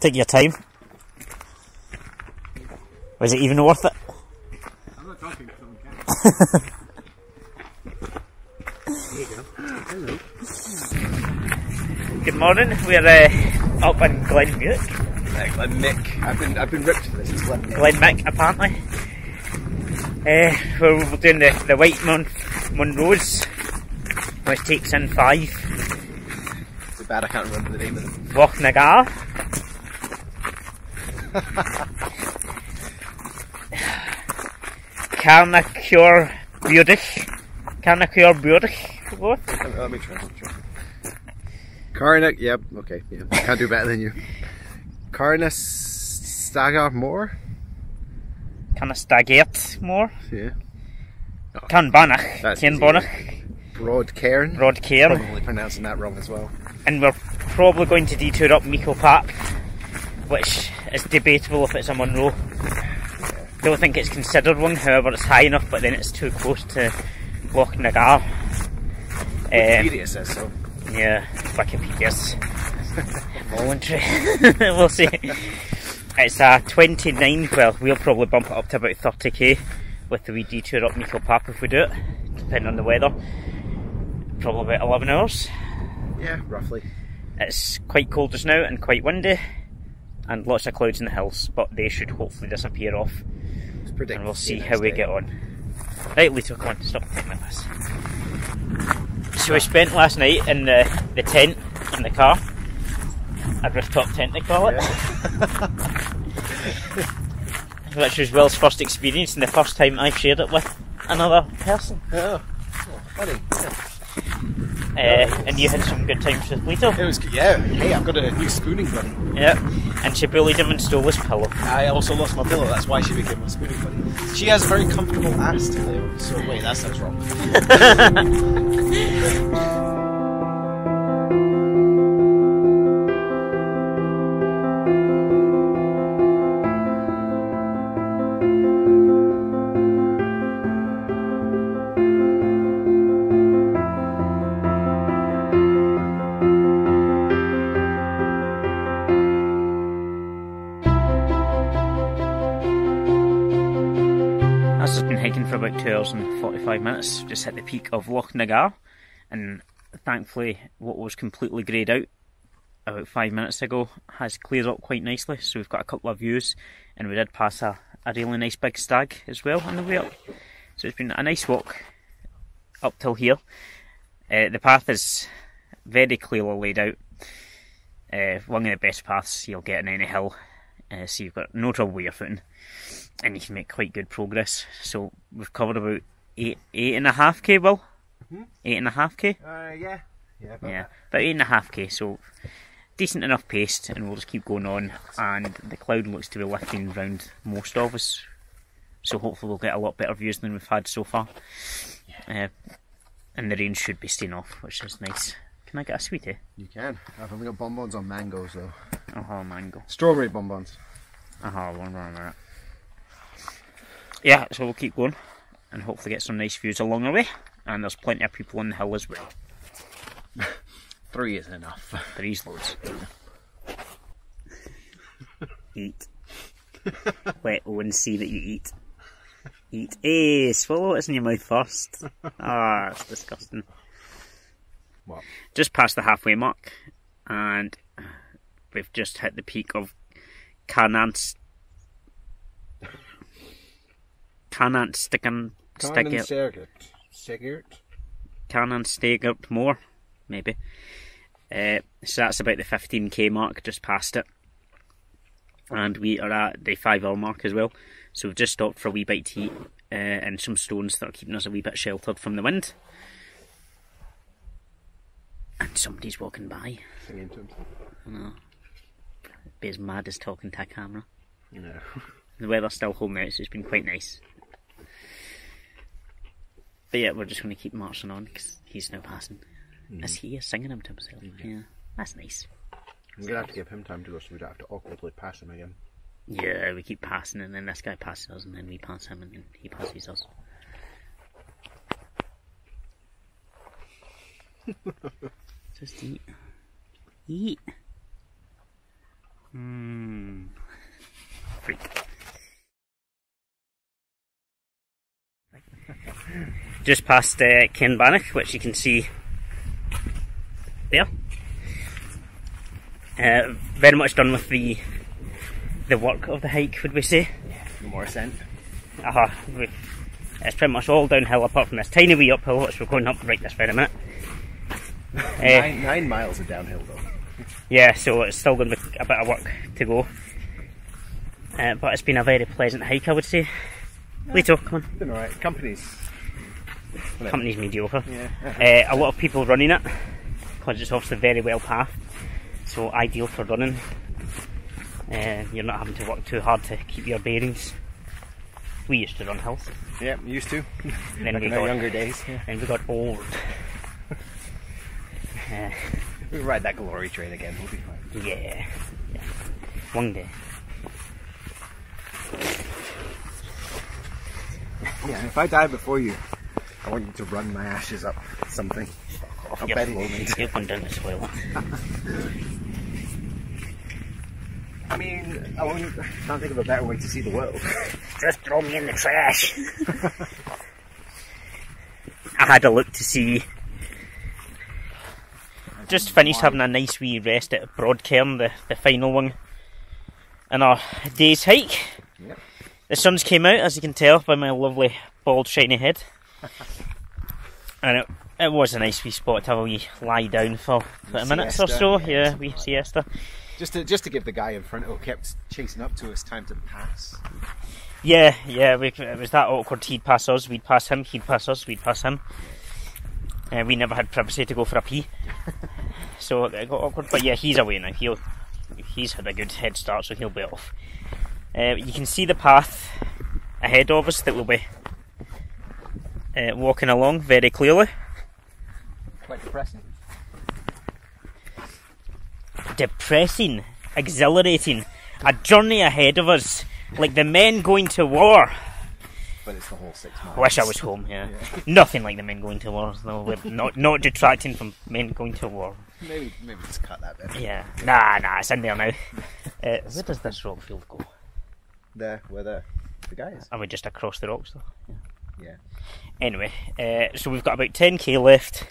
Take your time. Was it even worth it? I'm not talking to someone, can I? There you go. Hello. Good morning. We're up in Glen Muick. Glen Muick. I've been ripped for this. It's Glen Muick. Glen Muick, apparently. We're doing the White Mounth Munros, which takes in 5. It's bad I can't remember the name of it. Loch Nagar. Carn a' Choire Bhoidheach. Carn a' Choire Bhoidheach. What? Let me try. Carn a', yep, okay, yeah, I can't do better than you. Carn an t-Sagairt Mor. Carn an t-Sagairt Mor. Yeah. Oh, Cairn Bannoch. Cairn Bannoch. Broad Cairn. Broad Cairn. Probably pronouncing that wrong as well. And we're probably going to detour up Meikle Pap, which is debatable if it's a Munro. Yeah. Don't think it's considered one, however it's high enough, but then it's too close to Loch Nagar. Wikipedia says so. Yeah, Wikipedia's voluntary. We'll see. It's a 29, well, we'll probably bump it up to about 30k with the wee detour up Meikle Pap if we do it, depending on the weather. Probably about 11 hours. Yeah, roughly. It's quite cold just now and quite windy, and lots of clouds in the hills, but they should hopefully disappear off. It's predicted. And we'll see how we get on. Right, Lito, come on, stop taking like this. So we spent last night in the tent in the car, a rooftop tent they call it. Yeah. Which was Will's first experience and the first time I shared it with another person. Oh, funny. Yeah. And you had some good times with Lito. It was good, yeah. Hey, I've got a new spooning buddy. Yeah, and she bullied him and stole his pillow. I also lost my pillow, that's why she became my spooning buddy. She has a very comfortable ass to play with, so wait, that sounds wrong. For about 2 hours and 45 minutes, just hit the peak of Loch Nagar, and thankfully what was completely greyed out about 5 minutes ago has cleared up quite nicely, so we've got a couple of views, and we did pass a really nice big stag as well on the way up, so it's been a nice walk up till here. The path is very clearly laid out, one of the best paths you'll get in any hill, so you've got no trouble with your footing. And you can make quite good progress. So we've covered about 8.5k, Will? Mm-hmm. 8.5k? Yeah, about 8.5k, so decent enough pace, and we'll just keep going on, and the cloud looks to be lifting round most of us, so hopefully we'll get a lot better views than we've had so far. And the rain should be staying off, which is nice. Can I get a sweetie? You can. I've only got bonbons on mangoes though. Oh, mango. Strawberry bonbons. Oh, one more minute. Yeah, so we'll keep going and hopefully get some nice views along the way, and there's plenty of people on the hill as well. 3 is enough. 3's loads. 8. Let Owen see that you eat. Eat. Hey, swallow it's in your mouth first. Ah, that's disgusting. What? Just past the halfway mark, and we've just hit the peak of Carn an t-Sagairt. Carn an t-Sagairt Mor, maybe. So that's about the 15k mark, just past it. And we are at the 5 hour mark as well. So we've just stopped for a wee bite to eat, and some stones that are keeping us a wee bit sheltered from the wind. And somebody's walking by. Singing to himself. I know. Be as mad as talking to a camera. No. The weather's still holding out, so it's been quite nice. But yeah, we're just going to keep marching on because he's now passing. Mm. Is he singing him to himself? Mm-hmm. Yeah, that's nice. We're going to have to give him time to go so we don't have to awkwardly pass him again. Yeah, we keep passing, and then this guy passes us, and then we pass him, and then he passes us. Just eat. Eat. Freak. Just past Cairn Bannoch, which you can see there. Very much done with the work of the hike, would we say? Yeah, more ascent. It's pretty much all downhill apart from this tiny wee uphill, which we're going up right this very minute. 9 miles of downhill though. Yeah, so it's still going to be a bit of work to go. But it's been a very pleasant hike, I would say. Yeah. Lito, come on. Been alright. Company's mediocre. Yeah. A lot of people running it, because it's obviously very well pathed, so ideal for running. You're not having to work too hard to keep your bearings. We used to run hills. Yeah, used to. Then like we got younger days. Yeah. Then we got old. We'll ride that glory train again. We'll be fine. Yeah. Yeah. One day. Yeah, and if I die before you, I want you to run my ashes up something. I'll bet it will need. You're going down the soil. I mean, I can't think of a better way to see the world. Just throw me in the trash. I had a look to see. Just finished having a nice wee rest at Broad Cairn, the final one in our day's hike. Yep. The sun's came out, as you can tell by my lovely bald shiny head. And it was a nice wee spot to have a wee lie down for 30 minutes or so. Yeah, wee siesta. Just to give the guy in front who kept chasing up to us time to pass. Yeah, it was that awkward. He'd pass us, we'd pass him, he'd pass us, we'd pass him. We never had privacy to go for a pee, so it got awkward. But yeah, he's away now. He's had a good head start, so he'll be off. You can see the path ahead of us that we'll be walking along very clearly. Quite depressing. Depressing, exhilarating, a journey ahead of us, like the men going to war. But it's the whole 6 miles. I wish I was home, yeah. Nothing like the men going to war, though. We're not detracting from men going to war. Maybe just cut that bit. Yeah. Nah, it's in there now. Where does this rock field go? There, where the guy is. Are we just across the rocks, though? Yeah. Anyway, so we've got about 10k left,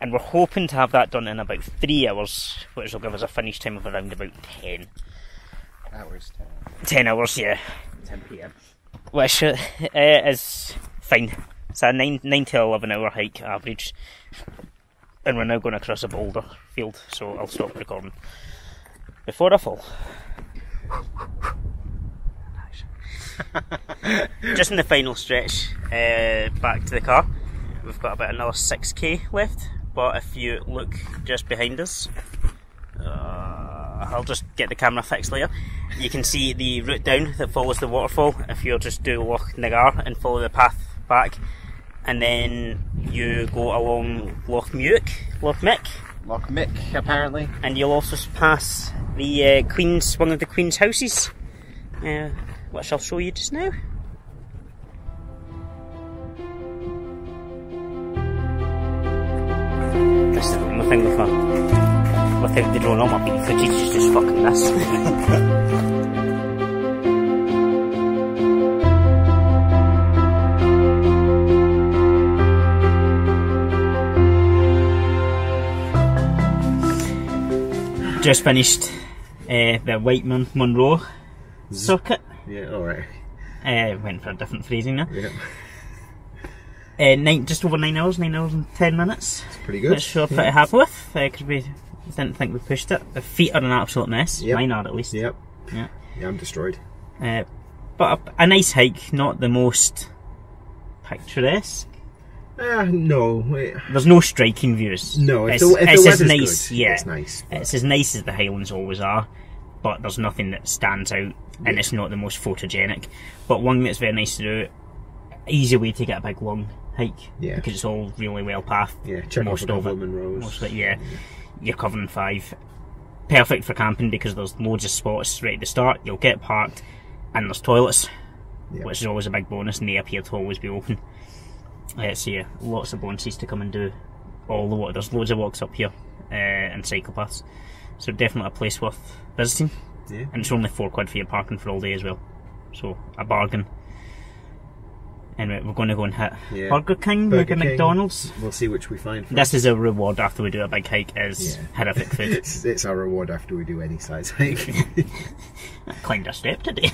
and we're hoping to have that done in about 3 hours, which will give us a finish time of around about 10. 10 hours, yeah. 10 p.m. Which is fine. It's a 9 to 11 hour hike average. And we're now going across a boulder field, so I'll stop recording before I fall. Just in the final stretch, back to the car. We've got about another 6k left, but if you look just behind us, I'll just get the camera fixed later. You can see the route down that follows the waterfall. If you'll just do Loch Nagar and follow the path back, and then you go along Loch Muick, apparently. And you'll also pass the one of the Queen's houses, which I'll show you just now. This is the only thing without the drone on my beat footage, it's just fucking this. Just finished the White Mounth Munros circuit. Yeah, alright. Went for a different phrasing now. Yeah. Just over 9 hours, 9 hours and 10 minutes. That's pretty good. Which we're pretty happy with, because we didn't think we pushed it. The feet are an absolute mess. Yep. Mine are, at least. Yep. Yeah. Yeah, I'm destroyed. But a nice hike, not the most picturesque. No. There's no striking views. No, it's as nice. Good, yeah, it's nice. But it's as nice as the Highlands always are, but there's nothing that stands out, and it's not the most photogenic. But one that's very nice to do, easy way to get a big long hike. Yeah. Because it's all really well pathed. Yeah. Most of it. Yeah. You're covering 5. Perfect for camping because there's loads of spots right at the start. You'll get parked, and there's toilets, which is always a big bonus, and they appear to always be open. So yeah, lots of bonuses to come and do all the water. There's loads of walks up here and cycle paths, so definitely a place worth visiting. Yeah. And it's only £4 for your parking for all day as well. So, a bargain. Anyway, we're going to go and hit Burger King, maybe McDonald's. We'll see which we find first. This is a reward after we do a big hike, is horrific food. It's our reward after we do any size hike. I climbed a step today.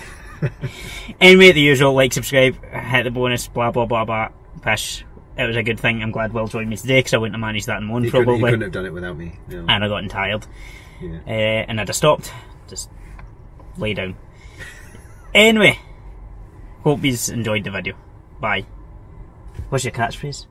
Anyway, the usual, like, subscribe, hit the bonus, blah blah blah blah. Pish. It was a good thing. I'm glad Will joined me today because I wouldn't have managed that in one probably. You couldn't have done it without me. No. And I got tired. Yeah. And I just stopped. Just lay down. Anyway, hope you've enjoyed the video. Bye. What's your catchphrase?